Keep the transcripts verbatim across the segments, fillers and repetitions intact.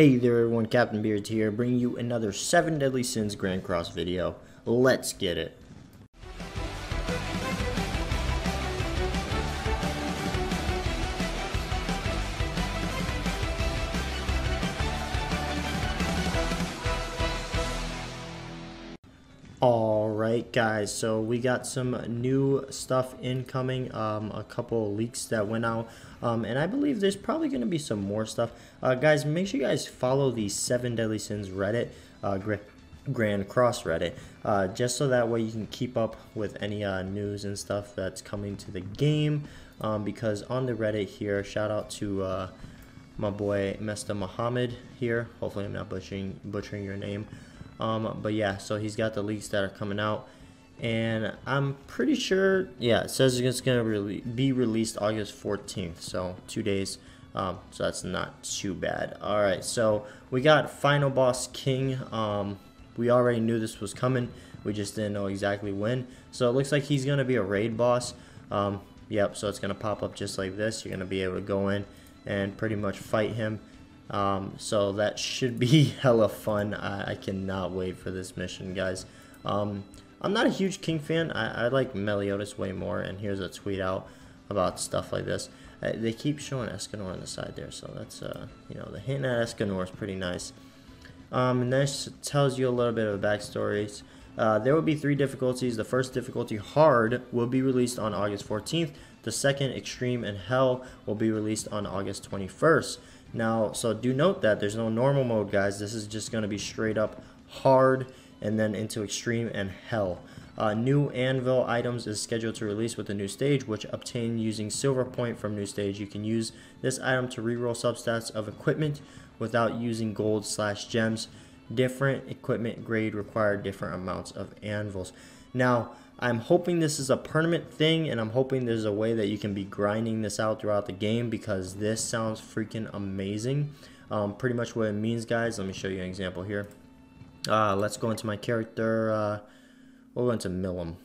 Hey there everyone, Captain Beards here, bringing you another Seven Deadly Sins Grand Cross video. Let's get it. Alright guys, so we got some new stuff incoming, um, a couple leaks that went out, um, and I believe there's probably going to be some more stuff. Uh, guys, make sure you guys follow the Seven Deadly Sins Reddit, uh, Grand Cross Reddit, uh, just so that way you can keep up with any uh, news and stuff that's coming to the game, um, because on the Reddit here, shout out to uh, my boy Mesta Muhammad here, hopefully I'm not butchering, butchering your name. Um, but yeah, so he's got the leaks that are coming out, and I'm pretty sure, yeah, it says it's going to be released August fourteenth, so two days, um, so that's not too bad. Alright, so we got Final Boss King. um, we already knew this was coming, we just didn't know exactly when, so it looks like he's going to be a raid boss. um, yep, so it's going to pop up just like this. You're going to be able to go in and pretty much fight him. Um, so that should be hella fun. I, I cannot wait for this mission, guys. Um, I'm not a huge King fan. I, I like Meliodas way more, and here's a tweet out about stuff like this. I, they keep showing Escanor on the side there, so that's, uh, you know, the hint at Escanor is pretty nice. Um, and this tells you a little bit of the backstories. Uh, there will be three difficulties. The first difficulty, Hard, will be released on August fourteenth. The second, Extreme and Hell, will be released on August twenty-first. Now, so do note that there's no normal mode, guys. This is just going to be straight up Hard and then into Extreme and Hell. Uh, new Anvil items is scheduled to release with the new stage, which obtained using Silver Point from new stage. You can use this item to reroll substats of equipment without using gold slash gems. Different equipment grade require different amounts of anvils. Now, I'm hoping this is a permanent thing, and I'm hoping there's a way that you can be grinding this out throughout the game, because this sounds freaking amazing. Um, pretty much what it means, guys. Let me show you an example here. Uh, let's go into my character. Uh, we'll go into Milim.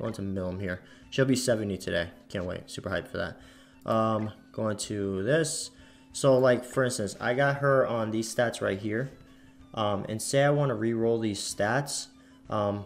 Go into Milim here. She'll be seventy today. Can't wait. Super hyped for that. Um, going to this. So, like, for instance, I got her on these stats right here. Um, and say I want to re-roll these stats. Um,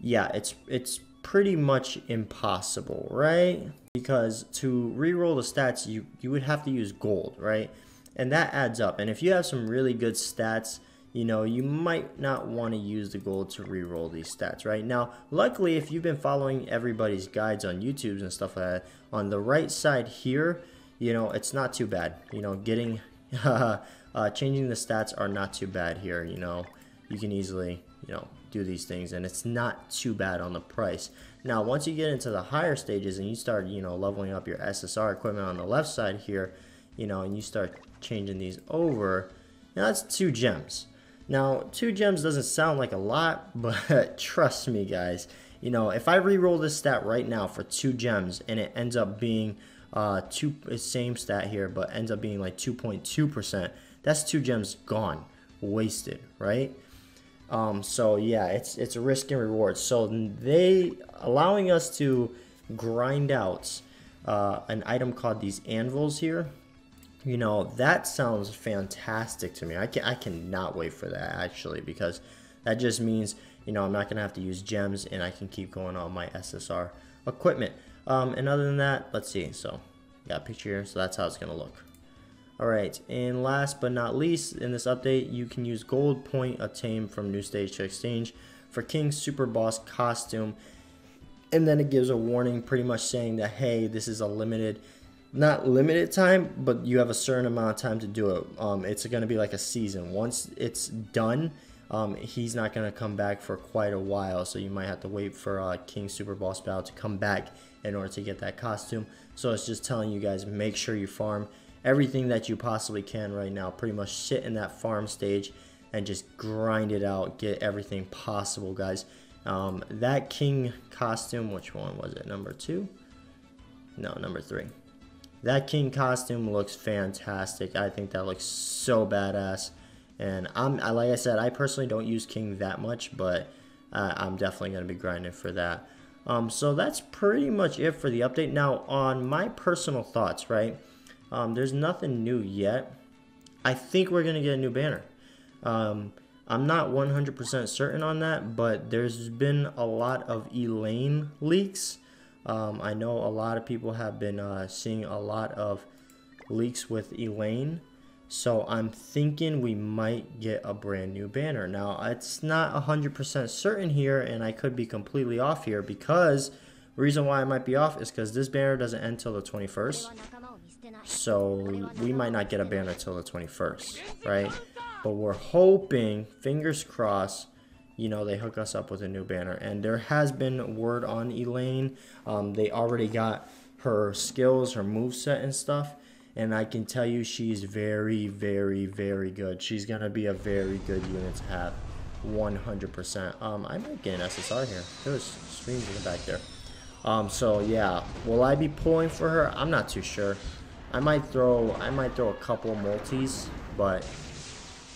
yeah, it's it's pretty much impossible, right? Because to re-roll the stats, you, you would have to use gold, right? And that adds up. And if you have some really good stats, you know, you might not want to use the gold to re-roll these stats, right? Now, luckily, if you've been following everybody's guides on YouTube and stuff like that, on the right side here, you know, it's not too bad. You know, getting... Uh, changing the stats are not too bad here. You know, you can easily, you know, do these things, and it's not too bad on the price. Now, once you get into the higher stages and you start, you know, leveling up your S S R equipment on the left side here, you know, and you start changing these over, now that's two gems. Now, two gems doesn't sound like a lot, but trust me, guys, you know, if I re-roll this stat right now for two gems and it ends up being uh, two, same stat here, but ends up being like two point two percent. That's two gems gone, wasted, right? Um, so yeah, it's it's a risk and reward. So they allowing us to grind out uh, an item called these anvils here. You know, that sounds fantastic to me. I can I cannot wait for that, actually, because that just means, you know, I'm not gonna have to use gems, and I can keep going on my S S R equipment. Um, and other than that, let's see. So got a picture here. So that's how it's gonna look. Alright, and last but not least, in this update, you can use gold point obtained from new stage to exchange for King's Super Boss costume. And then it gives a warning pretty much saying that, hey, this is a limited, not limited time, but you have a certain amount of time to do it. Um, it's going to be like a season. Once it's done, um, he's not going to come back for quite a while. So you might have to wait for uh, King's Super Boss battle to come back in order to get that costume. So it's just telling you guys, make sure you farm everything that you possibly can right now. Pretty much sit in that farm stage and just grind it out, get everything possible, guys. Um, that King costume, which one was it, number two? No, number three. That King costume looks fantastic. I think that looks so badass, and I'm I, like I said, I personally don't use King that much, but uh, I'm definitely going to be grinding for that. Um, so that's pretty much it for the update. Now, on my personal thoughts, right? Um, there's nothing new yet. I think we're going to get a new banner. Um, I'm not one hundred percent certain on that, but there's been a lot of Elaine leaks. Um, I know a lot of people have been uh, seeing a lot of leaks with Elaine. So I'm thinking we might get a brand new banner. Now, it's not one hundred percent certain here, and I could be completely off here, because the reason why I might be off is because this banner doesn't end till the twenty-first. So we might not get a banner till the twenty-first, right? But we're hoping, fingers crossed, you know, they hook us up with a new banner. And there has been word on Elaine. Um, they already got her skills, her moveset and stuff. And I can tell you she's very, very, very good. She's going to be a very good unit to have, one hundred percent. Um, I might get an S S R here. There's streams in the back there. Um, so, yeah. Will I be pulling for her? I'm not too sure. I might throw, I might throw a couple multis, but,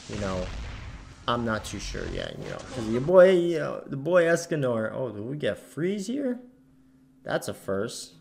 you know, I'm not too sure yet, you know. Because your boy, you know, the boy Escanor. Oh, do we get freeze here? That's a first.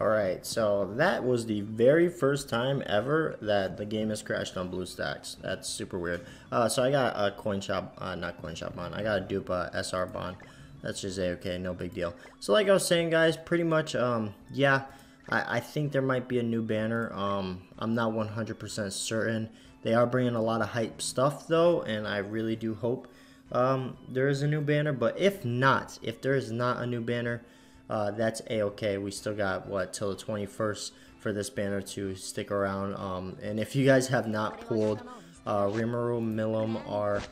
Alright, so that was the very first time ever that the game has crashed on BlueStacks. That's super weird. Uh, so I got a coin shop, uh, not coin shop bond, I got a dupe uh, S R bond. That's just A-okay, no big deal. So like I was saying, guys, pretty much, um, yeah, I, I think there might be a new banner. Um, I'm not one hundred percent certain. They are bringing a lot of hype stuff, though, and I really do hope um, there is a new banner. But if not, if there is not a new banner, Uh, that's A-okay. We still got, what, till the twenty-first for this banner to stick around. Um, and if you guys have not pulled uh, Rimuru, Milim, or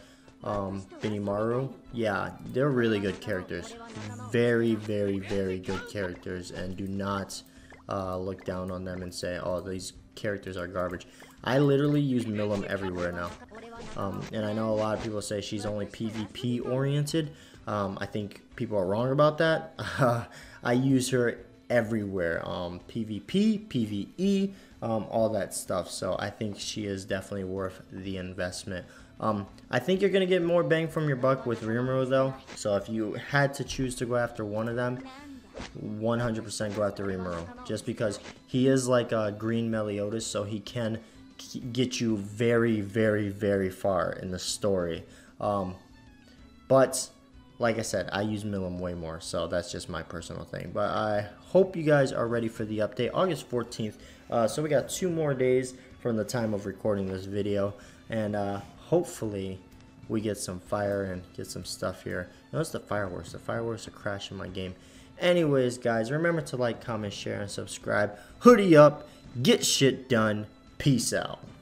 um, Binimaru, yeah, they're really good characters. Very, very, very good characters. And do not uh, look down on them and say, oh, these characters are garbage. I literally use Milim everywhere now. Um, and I know a lot of people say she's only PvP oriented. Um, I think people are wrong about that. Uh, I use her everywhere, um, PvP, PvE, um, all that stuff. So I think she is definitely worth the investment. Um, I think you're going to get more bang from your buck with Rimuru, though. So if you had to choose to go after one of them, one hundred percent go after Rimuru. Just because he is like a green Meliodas, so he can get you very, very, very far in the story. Um, but... Like I said, I use Milim way more, so that's just my personal thing. But I hope you guys are ready for the update, August fourteenth. Uh, so we got two more days from the time of recording this video. And uh, hopefully we get some fire and get some stuff here. Notice the fireworks. The fireworks are crashing my game. Anyways, guys, remember to like, comment, share, and subscribe. Hoodie up. Get shit done. Peace out.